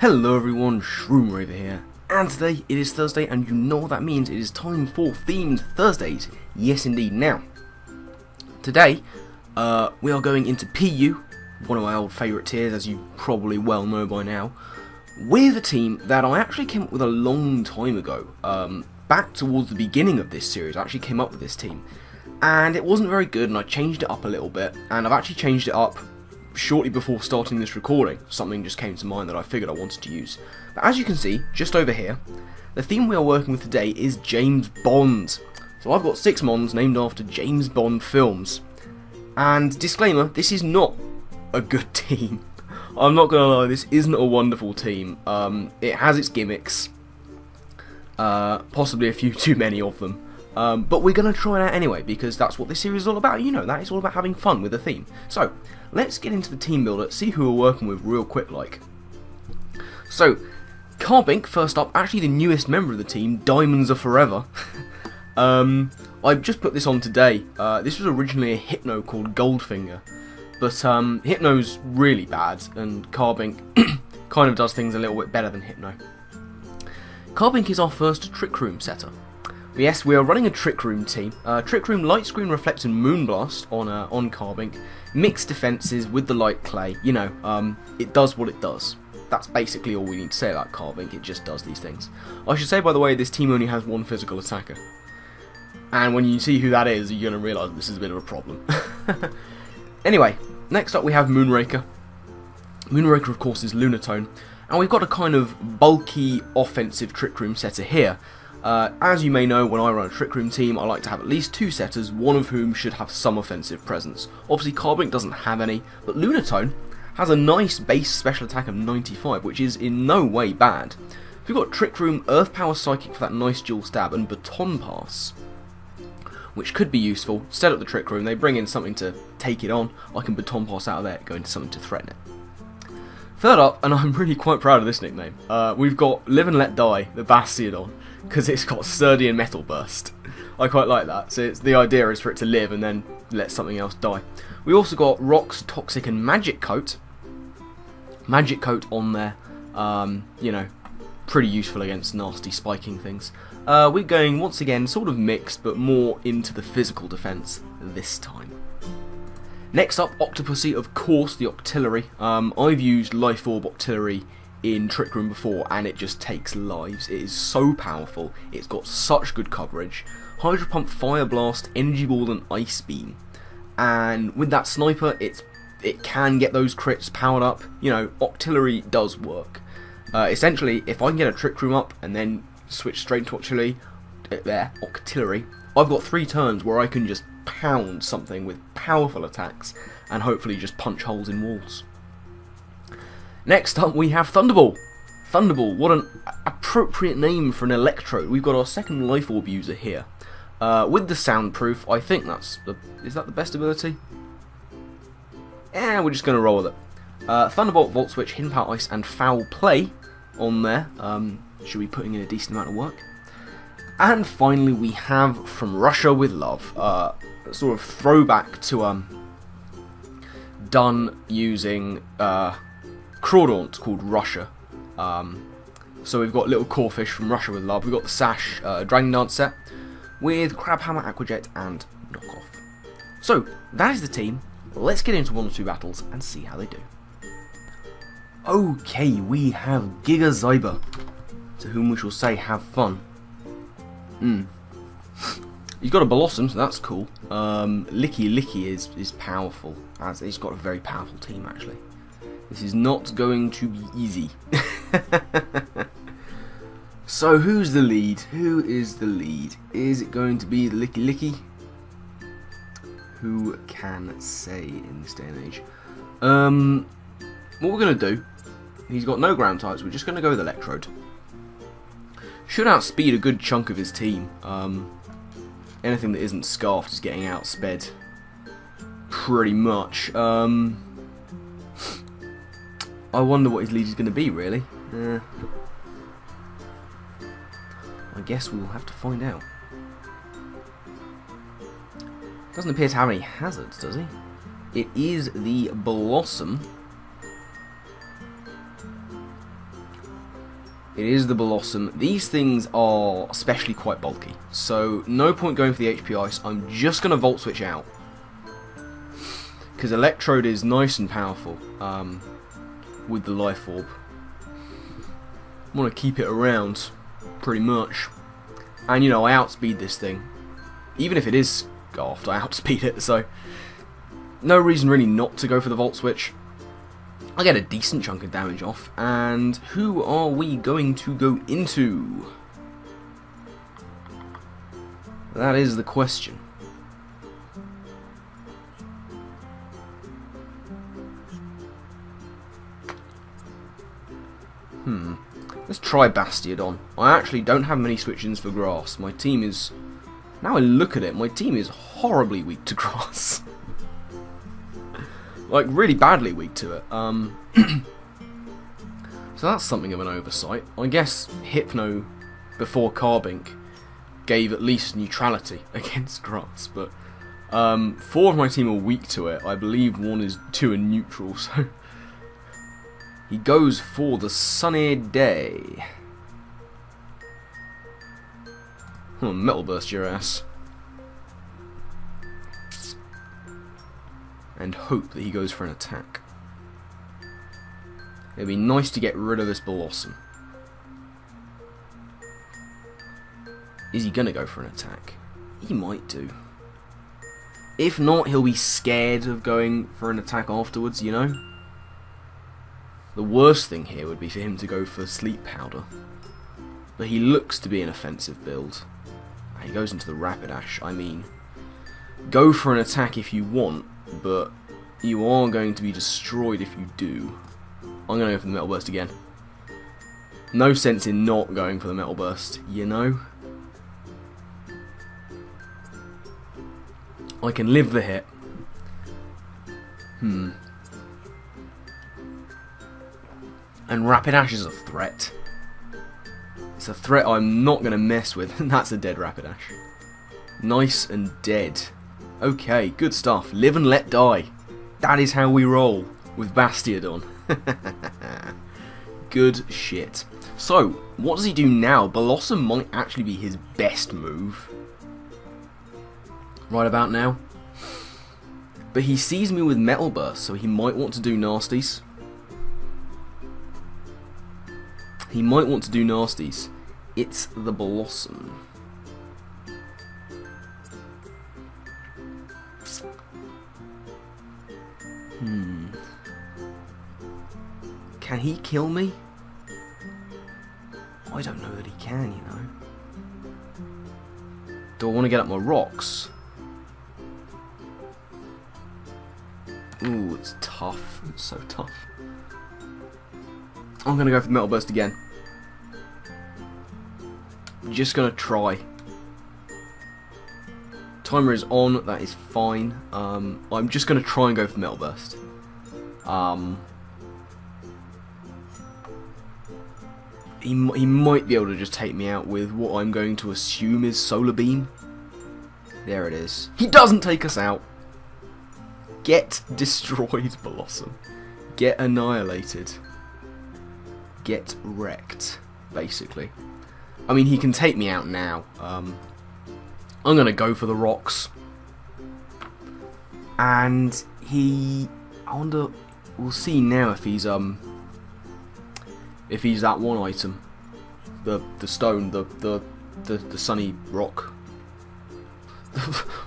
Hello everyone, Shroomraver here, and today it is Thursday, and you know what that means. It is time for Themed Thursdays. Yes indeed. Now, today, we are going into PU, one of my old favourite tiers, as you probably well know by now, with a team that I actually came up with a long time ago. Back towards the beginning of this series, I actually came up with this team, and it wasn't very good, and I changed it up a little bit, and I've actually changed it up shortly before starting this recording. Something just came to mind that I figured I wanted to use. But as you can see, just over here, the theme we are working with today is James Bond. So I've got 6 mons named after James Bond films. And disclaimer, this is not a good team. I'm not gonna lie, this isn't a wonderful team. It has its gimmicks, possibly a few too many of them. But we're going to try it out anyway, because that's what this series is all about. You know, that is all about having fun with a theme. So, let's get into the team builder, see who we're working with real quick like. So, Carbink, first up, actually the newest member of the team, Diamonds Are Forever. I just put this on today. This was originally a Hypno called Goldfinger, but Hypno's really bad, and Carbink kind of does things a little bit better than Hypno. Carbink is our first Trick Room setter. Yes, we are running a Trick Room team. Trick Room, Light Screen, Reflect and Moonblast on Carbink. Mixed defences with the light clay. You know, it does what it does. That's basically all we need to say about Carbink. It just does these things. I should say, by the way, this team only has one physical attacker. And when you see who that is, you're going to realise this is a bit of a problem. Anyway, next up we have Moonraker. Moonraker, of course, is Lunatone. And we've got a kind of bulky, offensive Trick Room setter here. As you may know, when I run a Trick Room team, I like to have at least 2 setters, one of whom should have some offensive presence. Obviously, Carbink doesn't have any, but Lunatone has a nice base special attack of 95, which is in no way bad. We've got Trick Room, Earth Power Psychic for that nice dual stab, and Baton Pass, which could be useful. Set up the Trick Room, they bring in something to take it on. I can Baton Pass out of there, go into something to threaten it. Third up, and I'm really quite proud of this nickname, we've got Live and Let Die, the Bastiodon, because it's got Sturdy and Metal Burst. I quite like that, so it's, the idea is for it to live and then let something else die. We also got Rocks, Toxic and Magic Coat. Magic Coat on there, you know, pretty useful against nasty spiking things. We're going, once again, sort of mixed, but more into the physical defence this time. Next up, Octopussy, of course, the Octillery. I've used Life Orb Octillery in Trick Room before, and it just takes lives. It is so powerful. It's got such good coverage. Hydro Pump, Fire Blast, Energy Ball, and Ice Beam. And with that Sniper, it can get those crits powered up. You know, Octillery does work. Essentially, if I can get a Trick Room up and then switch straight to Octillery, I've got 3 turns where I can just pound something with powerful attacks and hopefully just punch holes in walls. Next up we have Thunderbolt. Thunderbolt, what an appropriate name for an Electrode. We've got our second Life Orb user here. With the Soundproof, I think that's... is that the best ability? Yeah, we're just going to roll with it. Thunderbolt, Volt Switch, Hidden Power Ice and Foul Play on there. Should be putting in a decent amount of work. And finally we have From Russia with Love, sort of throwback to done using Crawdaunt called Russia. So we've got little Corphish from Russia with Love, we've got the Sash Dragon Dance set with Crab Hammer, Aquajet and Knockoff. So that is the team. Let's get into 1 or 2 battles and see how they do. Okay, we have Giga Zyber, to whom we shall say have fun. He's got a Blossom, so that's cool. Licky is powerful. He's got a very powerful team, actually. This is not going to be easy. So, who's the lead? Who is the lead? Is it going to be the Licky? Who can say in this day and age? What we're going to do, he's got no ground types, we're just going to go with Electrode. Should outspeed a good chunk of his team. Anything that isn't scarfed is getting outsped, pretty much. I wonder what his lead is going to be, really. I guess we will have to find out. Doesn't appear to have any hazards, does he? It is the Blossom. It is the Blossom. These things are especially quite bulky, so no point going for the HP Ice. I'm just going to Volt Switch out, because Electrode is nice and powerful with the Life Orb. I want to keep it around, pretty much. And, you know, I outspeed this thing. Even if it is Scarfed, I outspeed it, so no reason really not to go for the Volt Switch. I get a decent chunk of damage off, and who are we going to go into? That is the question. Let's try Bastiodon. I actually don't have many switch-ins for grass. My team is... Now I look at it, my team is horribly weak to grass. Like, really badly weak to it. So that's something of an oversight. I guess Hypno, before Carbink, gave at least neutrality against grass, but 4 of my team are weak to it. I believe 1 is to a neutral, so... He goes for the Sunny Day. Oh, Metal Burst your ass. And hope that he goes for an attack. It'd be nice to get rid of this Blossom. Is he gonna go for an attack? He might do. If not, he'll be scared of going for an attack afterwards, you know? The worst thing here would be for him to go for Sleep Powder, but he looks to be an offensive build. He goes into the Rapidash. I mean, go for an attack if you want, but you are going to be destroyed if you do. I'm going to go for the Metal Burst again. No sense in not going for the Metal Burst, you know? I can live the hit. And Rapidash is a threat. It's a threat I'm not going to mess with. And that's a dead Rapidash. Nice and dead. Okay, good stuff. Live and let die. That is how we roll with Bastiodon. Good shit. So, what does he do now? Blossom might actually be his best move. Right about now. But he sees me with Metal Burst, so he might want to do nasties. He might want to do nasties. It's the Blossom. Can he kill me? I don't know that he can, you know. Do I want to get up my rocks? Ooh, it's tough. It's so tough. I'm going to go for the Metal Burst again. Just going to try. Timer is on, that is fine. I'm just going to try and go for Metal Burst. He might be able to just take me out with what I'm going to assume is Solar Beam. There it is. He doesn't take us out. Get destroyed, Blossom. Get annihilated. Get wrecked, basically. I mean, he can take me out now. I'm gonna go for the rocks, and he... I wonder. We'll see now if he's that one item, the stone, the sunny rock.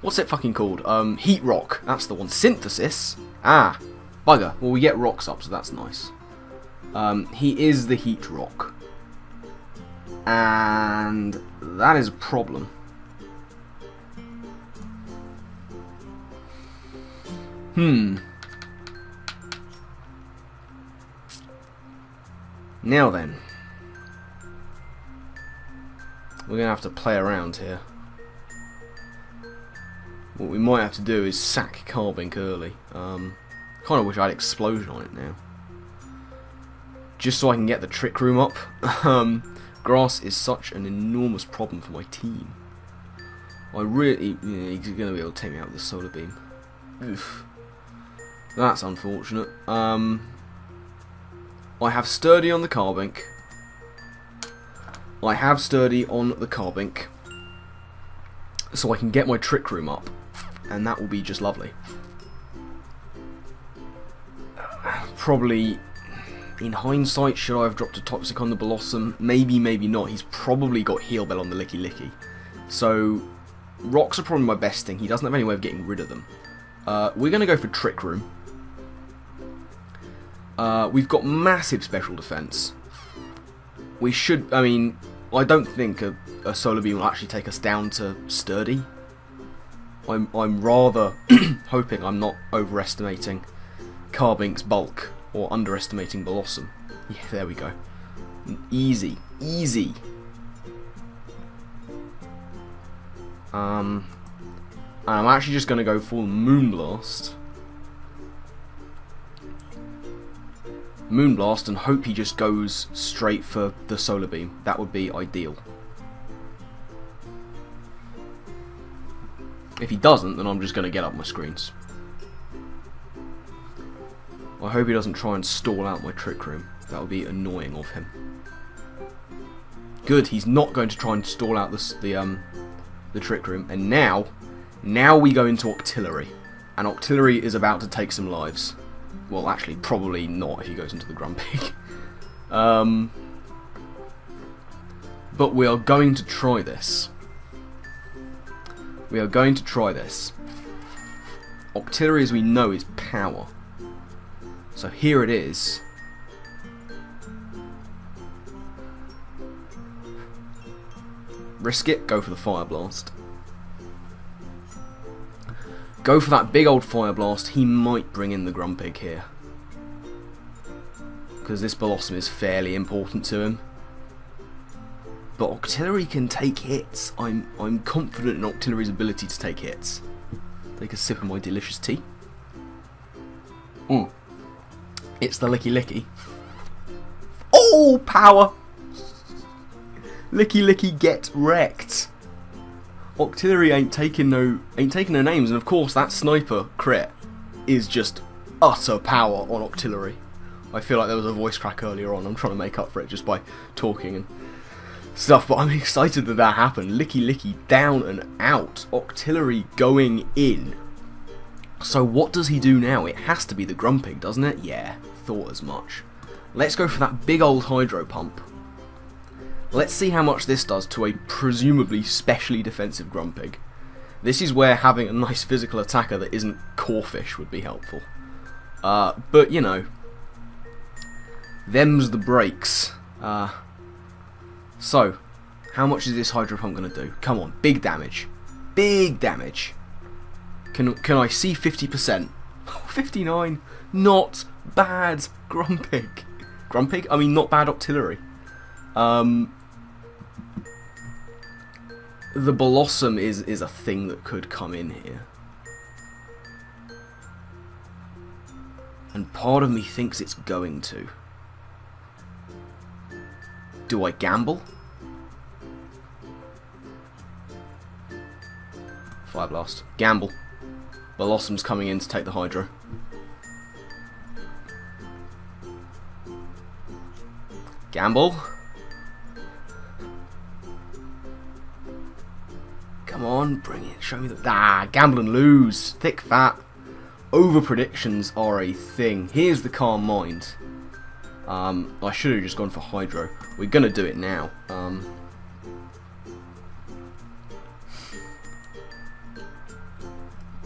What's it fucking called? Heat rock. That's the one. Synthesis. Ah, bugger. Well, we get rocks up, so that's nice. He is the Heat Rock, and that is a problem. Now then, we're going to have to play around here. What we might have to do is sack Carbink early. Kind of wish I had Explosion on it now, just so I can get the Trick Room up. Grass is such an enormous problem for my team. I really... Yeah, he's going to be able to take me out with the Solar Beam. Oof. That's unfortunate. I have Sturdy on the Carbink. I have Sturdy on the Carbink, so I can get my Trick Room up, and that will be just lovely. Probably, in hindsight, should I have dropped a Toxic on the Blossom? Maybe, maybe not. He's probably got Heal Bell on the Licky Licky. So, Rocks are probably my best thing. He doesn't have any way of getting rid of them. We're going to go for Trick Room. We've got massive special defense. We should, I mean, I don't think a Solar Beam will actually take us down to Sturdy. I'm rather hoping I'm not overestimating Carbink's bulk or underestimating Blossom. Yeah, there we go. Easy, easy. And I'm actually just going to go for Moonblast. Moonblast and hope he just goes straight for the Solar Beam. That would be ideal. If he doesn't, then I'm just going to get up my screens. I hope he doesn't try and stall out my Trick Room. That would be annoying of him. Good, he's not going to try and stall out the Trick Room. And now we go into Octillery. And Octillery is about to take some lives. Well, actually, probably not if he goes into the Grumpig. But we are going to try this. We are going to try this. Octillery, as we know, is power. So here it is. Risk it, go for the Fire Blast. Go for that big old Fire Blast. He might bring in the Grumpig here, because this Blossom is fairly important to him. But Octillery can take hits. I'm confident in Octillery's ability to take hits. Take a sip of my delicious tea. It's the Licky Licky. Oh, power! Licky Licky, get wrecked. Octillery ain't taking no names, and of course that Sniper crit is just utter power on Octillery. I feel like there was a voice crack earlier on. I'm trying to make up for it just by talking and stuff, but I'm excited that that happened. Licky Licky down and out. Octillery going in. So what does he do now? It has to be the Grumpig, doesn't it? Yeah, thought as much. Let's go for that big old Hydro Pump. Let's see how much this does to a presumably specially defensive Grumpig. This is where having a nice physical attacker that isn't Corphish would be helpful. But, you know, them's the breaks. So, how much is this Hydro Pump going to do? Come on, big damage. Big damage. Can I see 50%? 59. Not bad Grumpig. Grumpig? I mean, not bad Octillery. The Blossom is a thing that could come in here. And part of me thinks it's going to. Do I gamble? Fire Blast. Gamble. Blossom's coming in to take the Hydro. Gamble. Come on, bring it, show me the... Ah, gamble and lose. Thick fat. Over predictions are a thing. Here's the Calm Mind. I should have just gone for Hydro. We're going to do it now.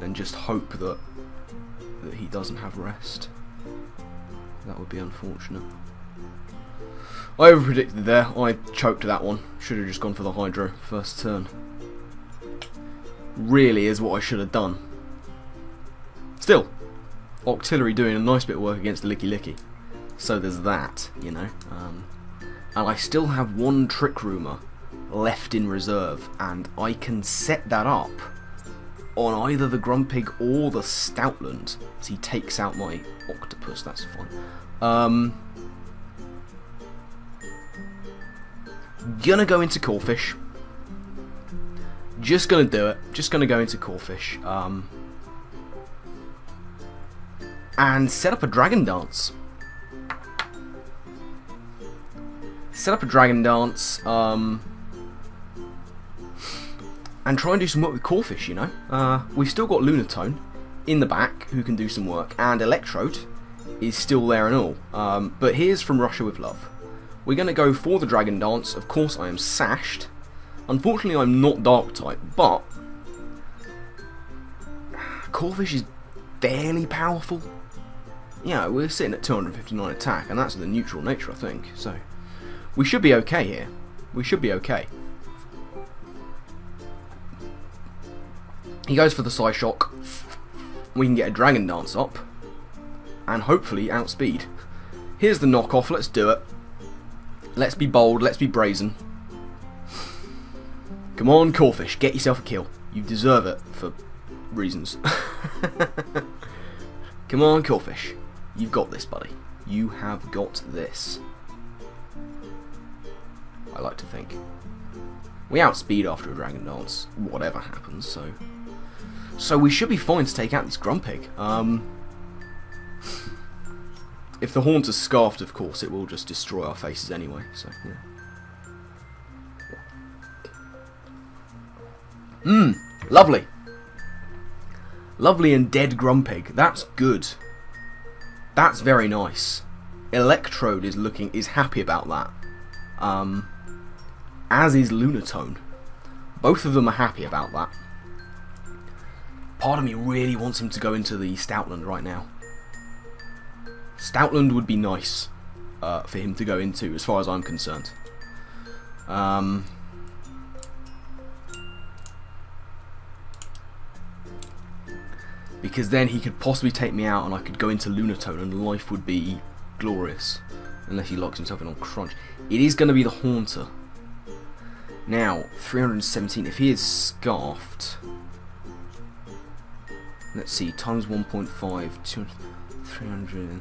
And just hope that he doesn't have rest. That would be unfortunate. I over predicted there. I choked that one. Should have just gone for the Hydro first turn. Really is what I should have done. Still, Octillery doing a nice bit of work against the Licky Licky. So there's that, you know. And I still have one Trick Roomer left in reserve, and I can set that up on either the Grumpig or the Stoutland, as he takes out my Octopus. That's fun. Gonna go into Corphish. Just gonna do it. Just gonna go into Corphish. And set up a Dragon Dance. set up a Dragon Dance, and try and do some work with Corphish, you know. We've still got Lunatone in the back who can do some work, and Electrode is still there and all. But here's From Russia with Love. We're going to go for the Dragon Dance. Of course I am sashed. Unfortunately I'm not Dark type, but Corphish is fairly powerful. Yeah, we're sitting at 259 attack, and that's the neutral nature I think, so we should be okay here. We should be okay. He goes for the Psy Shock. We can get a Dragon Dance up and hopefully outspeed. Here's the knockoff, let's do it. Let's be bold, let's be brazen. Come on, Corphish, get yourself a kill. You deserve it for reasons. Come on, Corphish. You've got this, buddy. You have got this. I like to think. We outspeed after a Dragon Dance, whatever happens, so... So we should be fine to take out this Grumpig. If the Haunter's scarfed, of course, it will just destroy our faces anyway, so, yeah. Mmm, lovely. Lovely and dead Grumpig. That's good. That's very nice. Electrode is looking, is happy about that. As is Lunatone. Both of them are happy about that. Part of me really wants him to go into the Stoutland right now. Stoutland would be nice for him to go into, as far as I'm concerned. Because then he could possibly take me out and I could go into Lunatone and life would be glorious. Unless he locks himself in on Crunch. It is going to be the Haunter. Now, 317. If he is scarfed... Let's see, times 1.5, 200, 300...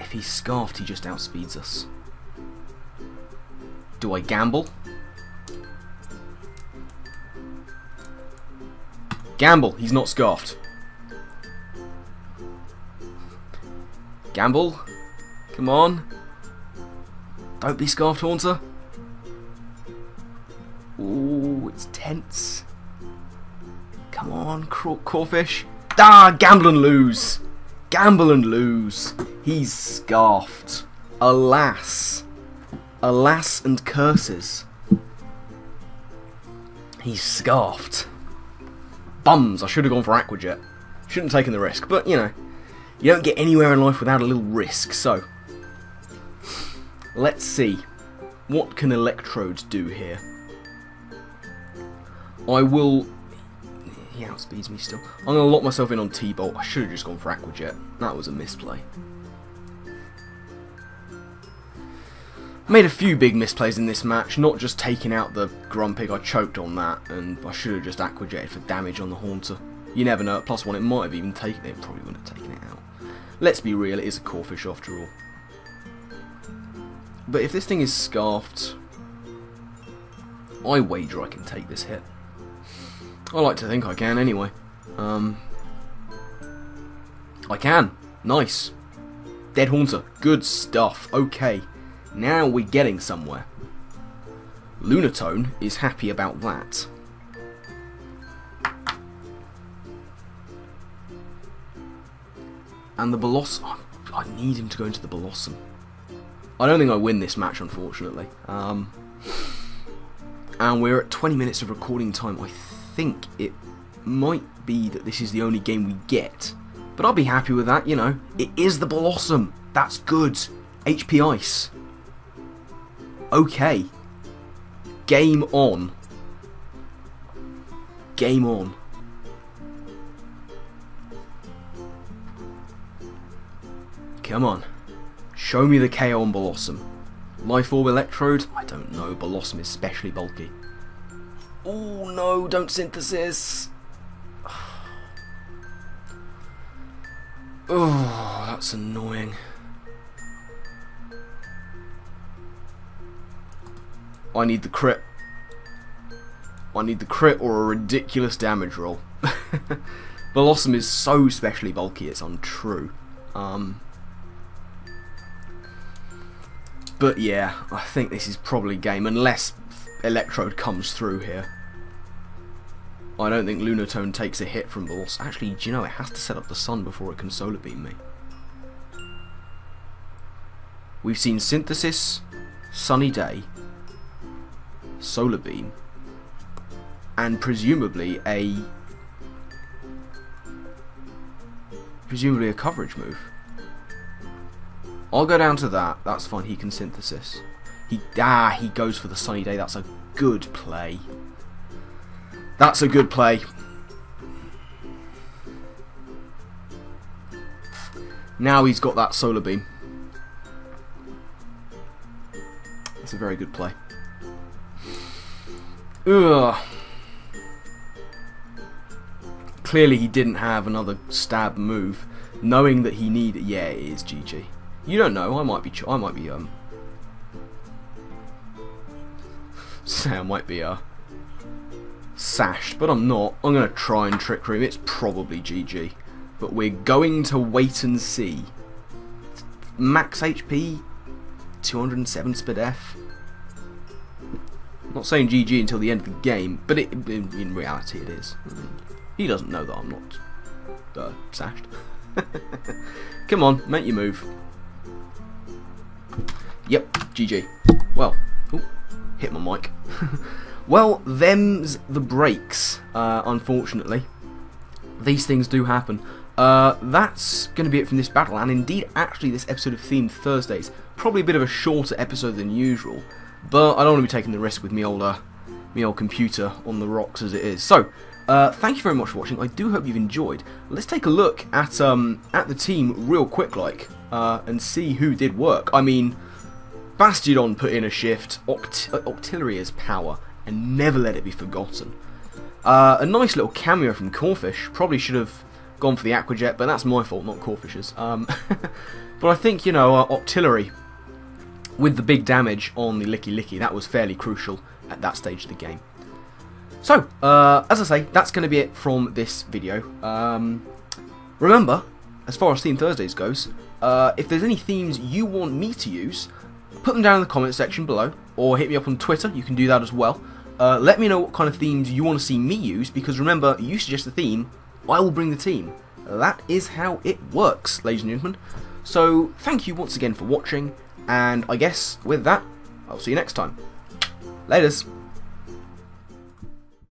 If he's scarfed, he just outspeeds us. Do I gamble? Gamble, he's not scarfed. Gamble, come on. Don't be scarfed, Haunter. Ooh, it's tense. Come on, Corphish. Ah, gamble and lose. Gamble and lose. He's scarfed. Alas. Alas and curses. He's scarfed. Bums, I should have gone for Aqua Jet. Shouldn't have taken the risk, but you know, you don't get anywhere in life without a little risk, so. Let's see. What can Electrode do here? I will... He outspeeds me still. I'm going to lock myself in on T-Bolt. I should have just gone for Aqua Jet. That was a misplay. Made a few big misplays in this match, not just taking out the Grumpig, I choked on that, and I should have just Aqua Jetted for damage on the Haunter. You never know, at plus one it might have even taken it, probably wouldn't have taken it out. Let's be real, it is a Corphish after all. But if this thing is scarfed, I wager I can take this hit. I like to think I can anyway. I can, nice. Dead Haunter, good stuff, okay. Now we're getting somewhere. Lunatone is happy about that. And the Blossom... I need him to go into the Blossom. I don't think I win this match, unfortunately. And we're at 20 minutes of recording time. I think it might be that this is the only game we get. But I'll be happy with that, you know. It is the Blossom. That's good. HP Ice. Okay. Game on. Game on. Come on. Show me the KO on Blossom. Life Orb Electrode? I don't know. Blossom is especially bulky. Oh no, don't Synthesis. Oh, that's annoying. I need the crit. I need the crit or a ridiculous damage roll. Blossom is so specially bulky, it's untrue. But yeah, I think this is probably game, unless Electrode comes through here. I don't think Lunatone takes a hit from Balls. Actually, do you know, it has to set up the sun before it can solar beam me. We've seen Synthesis, Sunny Day, Solar Beam, and presumably a coverage move. I'll go down to that. That's fine. He can Synthesis. He goes for the Sunny Day. That's a good play. That's a good play. Now he's got that Solar Beam. That's a very good play. Ugh. Clearly he didn't have another stab move, knowing that he needed. Yeah, it is GG. You don't know. I might be sashed, but I'm not. I'm going to try and trick room. It's probably GG, but we're going to wait and see. Max HP, 207 SPDF. I'm not saying GG until the end of the game, but it, in reality it is. I mean, he doesn't know that I'm not sashed. Come on, make your move. Yep, GG. Well, ooh, hit my mic. Well, them's the breaks, unfortunately. These things do happen. That's going to be it from this battle, and indeed, actually, this episode of Themed Thursdays. Probably a bit of a shorter episode than usual, but I don't want to be taking the risk with me old computer on the rocks as it is. So, thank you very much for watching. I do hope you've enjoyed. Let's take a look at the team real quick, like, and see who did work. I mean, Bastiodon put in a shift. Octillery is power. And never let it be forgotten. A nice little cameo from Corphish. Probably should have gone for the Aqua Jet, but that's my fault, not Corphish's. But I think, you know, Octillery, with the big damage on the Licky Licky, that was fairly crucial at that stage of the game. So, as I say, that's going to be it from this video. Remember, as far as Theme Thursdays goes, if there's any themes you want me to use, put them down in the comments section below, or hit me up on Twitter, you can do that as well. Let me know what kind of themes you want to see me use, because remember, you suggest the theme, I will bring the team. That is how it works, ladies and gentlemen. So, thank you once again for watching, and I guess with that, I'll see you next time. Laters.